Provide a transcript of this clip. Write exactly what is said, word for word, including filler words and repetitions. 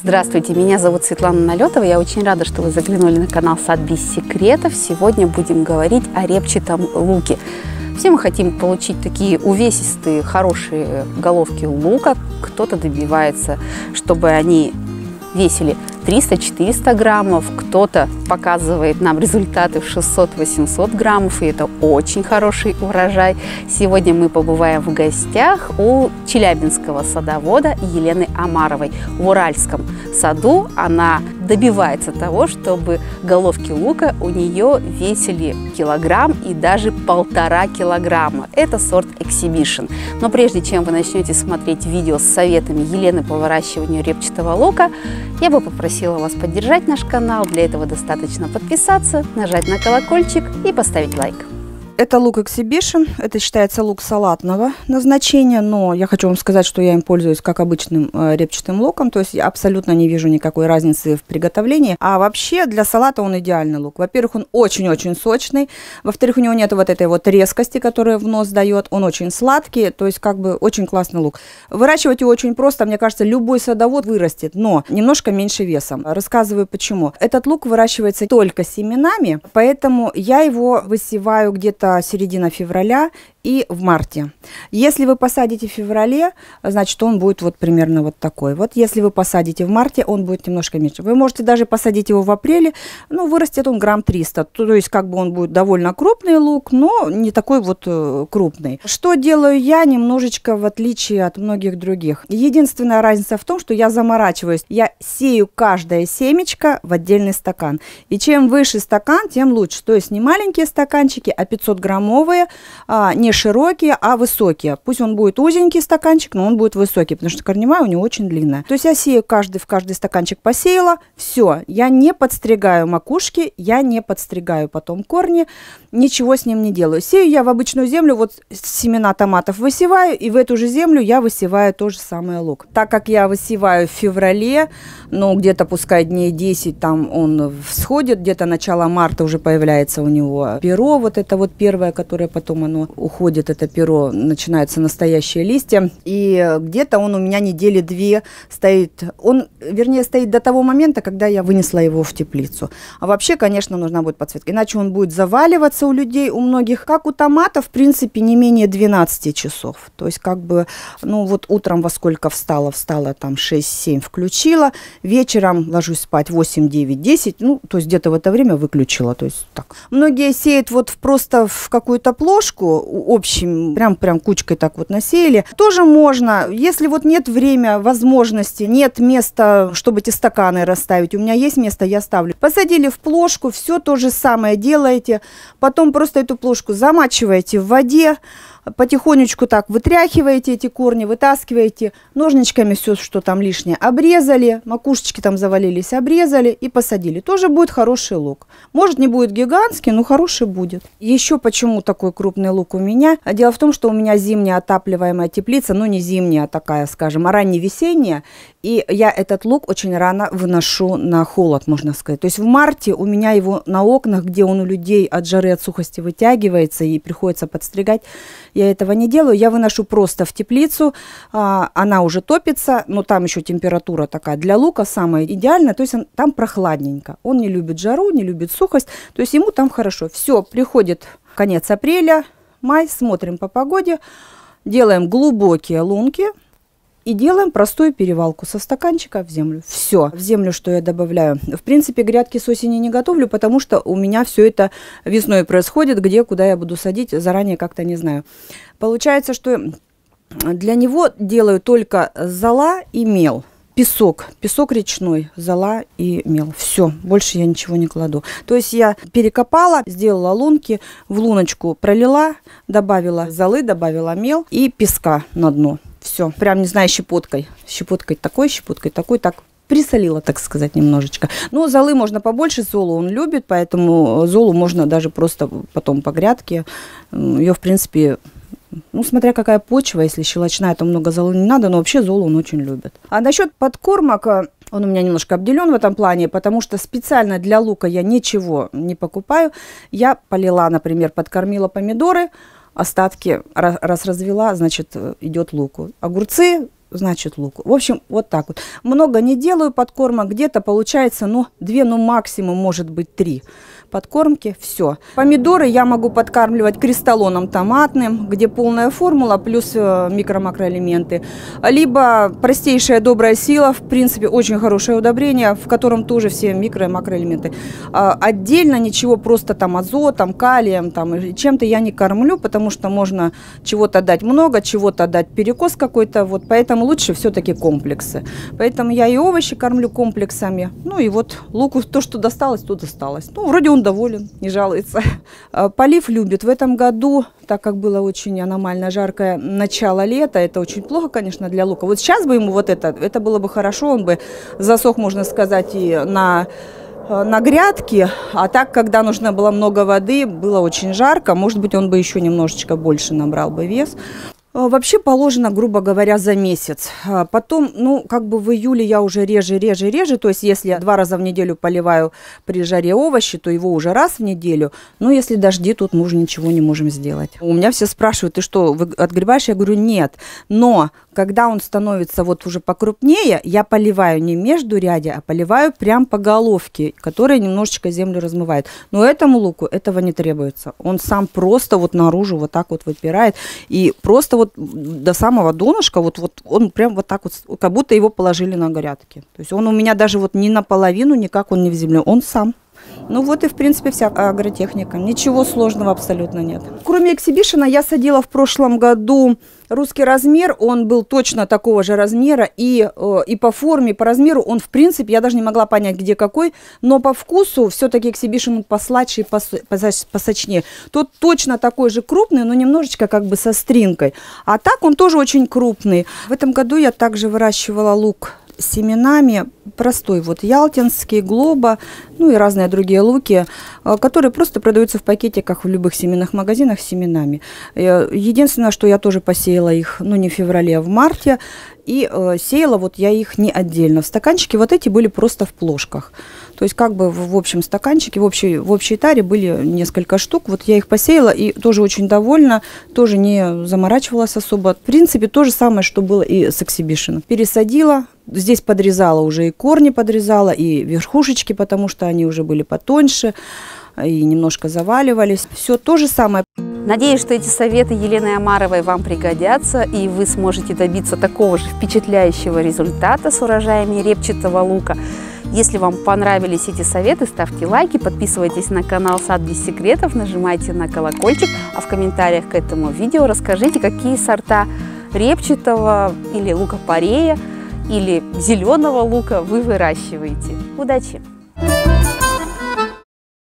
Здравствуйте, меня зовут Светлана Налетова. Я очень рада, что вы заглянули на канал «Сад без секретов». Сегодня будем говорить о репчатом луке. Все мы хотим получить такие увесистые, хорошие головки лука. Кто-то добивается, чтобы они весили триста-четыреста граммов, кто-то показывает нам результаты в шестьсот-восемьсот граммов, и это очень хороший урожай. Сегодня мы побываем в гостях у челябинского садовода Елены Омаровой. В Уральском саду она добивается того, чтобы головки лука у нее весили килограмм и даже полтора килограмма. Это сорт Эксибишен. Но прежде чем вы начнете смотреть видео с советами Елены по выращиванию репчатого лука, я бы попросила вас поддержать наш канал. Для этого достаточно подписаться, нажать на колокольчик и поставить лайк. Это лук Эксибишен, это считается лук салатного назначения, но я хочу вам сказать, что я им пользуюсь как обычным репчатым луком, то есть я абсолютно не вижу никакой разницы в приготовлении. А вообще для салата он идеальный лук. Во-первых, он очень-очень сочный, во-вторых, у него нет вот этой вот резкости, которая в нос дает, он очень сладкий, то есть как бы очень классный лук. Выращивать его очень просто, мне кажется, любой садовод вырастет, но немножко меньше весом. Рассказываю почему. Этот лук выращивается только семенами, поэтому я его высеваю где-то середина февраля и в марте. Если вы посадите в феврале, значит, он будет вот примерно вот такой. Вот если вы посадите в марте, он будет немножко меньше. Вы можете даже посадить его в апреле, но вырастет он грамм триста. То есть как бы он будет довольно крупный лук, но не такой вот крупный. Что делаю я немножечко в отличие от многих других? Единственная разница в том, что я заморачиваюсь. Я сею каждое семечко в отдельный стакан. И чем выше стакан, тем лучше. То есть не маленькие стаканчики, а пятьсот граммовые, не широкие, а высокие. Пусть он будет узенький стаканчик, но он будет высокий, потому что корневая у него очень длинная. То есть я сею каждый в каждый стаканчик, посеяла, все, я не подстригаю макушки, я не подстригаю потом корни, ничего с ним не делаю. Сею я в обычную землю, вот семена томатов высеваю, и в эту же землю я высеваю то же самое лук. Так как я высеваю в феврале, ну где-то пускай дней десять там он всходит, где-то начало марта уже появляется у него перо, вот это вот перо, первое, которое потом оно уходит, это перо, начинаются настоящие листья. И где-то он у меня недели две стоит. Он, вернее, стоит до того момента, когда я вынесла его в теплицу. А вообще, конечно, нужна будет подсветка. Иначе он будет заваливаться у людей, у многих. Как у томатов, в принципе, не менее двенадцати часов. То есть, как бы, ну вот утром во сколько встала, встала там шесть-семь включила. Вечером ложусь спать восемь-девять-десять. Ну, то есть, где-то в это время выключила. То есть, так. Многие сеют вот просто в в какую-то плошку, общим, прям, прям кучкой так вот насеяли. Тоже можно, если вот нет время, возможности, нет места, чтобы эти стаканы расставить. У меня есть место, я ставлю. Посадили в плошку, все то же самое делаете. Потом просто эту плошку замачиваете в воде, потихонечку так вытряхиваете эти корни, вытаскиваете ножничками все, что там лишнее, обрезали, макушечки там завалились, обрезали и посадили. Тоже будет хороший лук. Может, не будет гигантский, но хороший будет. Еще почему такой крупный лук у меня? Дело в том, что у меня зимняя отапливаемая теплица, ну не зимняя, а такая, скажем, а ранневесенняя, и я этот лук очень рано выношу на холод, можно сказать. То есть в марте у меня его на окнах, где он у людей от жары, от сухости вытягивается и приходится подстригать, я этого не делаю, я выношу просто в теплицу, а, она уже топится, но там еще температура такая для лука самая идеальная, то есть он, там прохладненько, он не любит жару, не любит сухость, то есть ему там хорошо. Все, приходит конец апреля, май, смотрим по погоде, делаем глубокие лунки и делаем простую перевалку со стаканчика в землю. Все, в землю, что я добавляю. В принципе, грядки с осени не готовлю, потому что у меня все это весной происходит, где, куда я буду садить, заранее как-то не знаю. Получается, что для него делаю только зола и мел. Песок, песок речной, зола и мел. Все, больше я ничего не кладу. То есть я перекопала, сделала лунки, в луночку пролила, добавила золы, добавила мел и песка на дно. Все, прям, не знаю, щепоткой. Щепоткой такой, щепоткой такой, так присолила, так сказать, немножечко. Но золы можно побольше, золу он любит, поэтому золу можно даже просто потом по грядке. Ее, в принципе, ну, смотря какая почва, если щелочная, то много золы не надо, но вообще золу он очень любит. А насчет подкормок, он у меня немножко обделен в этом плане, потому что специально для лука я ничего не покупаю. Я полила, например, подкормила помидоры, остатки раз развела, значит, идет луку. Огурцы значит лук. В общем, вот так вот. Много не делаю подкормок, где-то получается, ну, две, ну, максимум, может быть, три подкормки, все. Помидоры я могу подкармливать кристаллоном томатным, где полная формула плюс микро-макроэлементы. Либо простейшая добрая сила, в принципе, очень хорошее удобрение, в котором тоже все микро- и макроэлементы. Отдельно ничего, просто там азотом, калием, там чем-то я не кормлю, потому что можно чего-то дать много, чего-то дать перекос какой-то, вот поэтому лучше все-таки комплексы. Поэтому я и овощи кормлю комплексами, ну и вот луку то, что досталось, то досталось. Ну, вроде он доволен, не жалуется. Полив любит. В этом году, так как было очень аномально жаркое начало лета, это очень плохо, конечно, для лука. Вот сейчас бы ему вот это, это было бы хорошо, он бы засох, можно сказать, и на, на грядке. А так, когда нужно было много воды, было очень жарко, может быть, он бы еще немножечко больше набрал бы вес. Вообще положено, грубо говоря, за месяц. Потом, ну, как бы в июле я уже реже, реже, реже. То есть, если я два раза в неделю поливаю при жаре овощи, то его уже раз в неделю. Но если дожди, тут мы уже ничего не можем сделать. У меня все спрашивают, ты что, отгребаешь? Я говорю, нет. Но когда он становится вот уже покрупнее, я поливаю не междурядья, а поливаю прям по головке, которая немножечко землю размывает. Но этому луку этого не требуется. Он сам просто вот наружу вот так вот выпирает. И просто вот до самого донышка, вот, вот он прям вот так вот, как будто его положили на грядке. То есть он у меня даже вот не наполовину, никак он не в землю, он сам. Ну вот и в принципе вся агротехника, ничего сложного абсолютно нет. Кроме Эксибишена я садила в прошлом году русский размер, он был точно такого же размера и, и по форме, и по размеру он в принципе, я даже не могла понять где какой, но по вкусу все-таки Эксибишен послаще и посочнее. Тот точно такой же крупный, но немножечко как бы со стринкой, а так он тоже очень крупный. В этом году я также выращивала лук семенами, простой вот ялтинский, глоба, ну и разные другие луки, которые просто продаются в пакетиках в любых семенных магазинах с семенами. Единственное, что я тоже посеяла их, ну не в феврале, а в марте, и сеяла вот я их не отдельно в стаканчике, вот эти были просто в плошках. То есть как бы в общем стаканчике, в общей, в общей таре были несколько штук, вот я их посеяла и тоже очень довольна, тоже не заморачивалась особо. В принципе, то же самое, что было и с Эксибишеном. Пересадила, здесь подрезала уже и корни подрезала, и верхушечки, потому что они уже были потоньше и немножко заваливались. Все то же самое. Надеюсь, что эти советы Елены Омаровой вам пригодятся, и вы сможете добиться такого же впечатляющего результата с урожаями репчатого лука. Если вам понравились эти советы, ставьте лайки, подписывайтесь на канал «Сад без секретов», нажимайте на колокольчик, а в комментариях к этому видео расскажите, какие сорта репчатого или лука-порея или зеленого лука вы выращиваете. Удачи!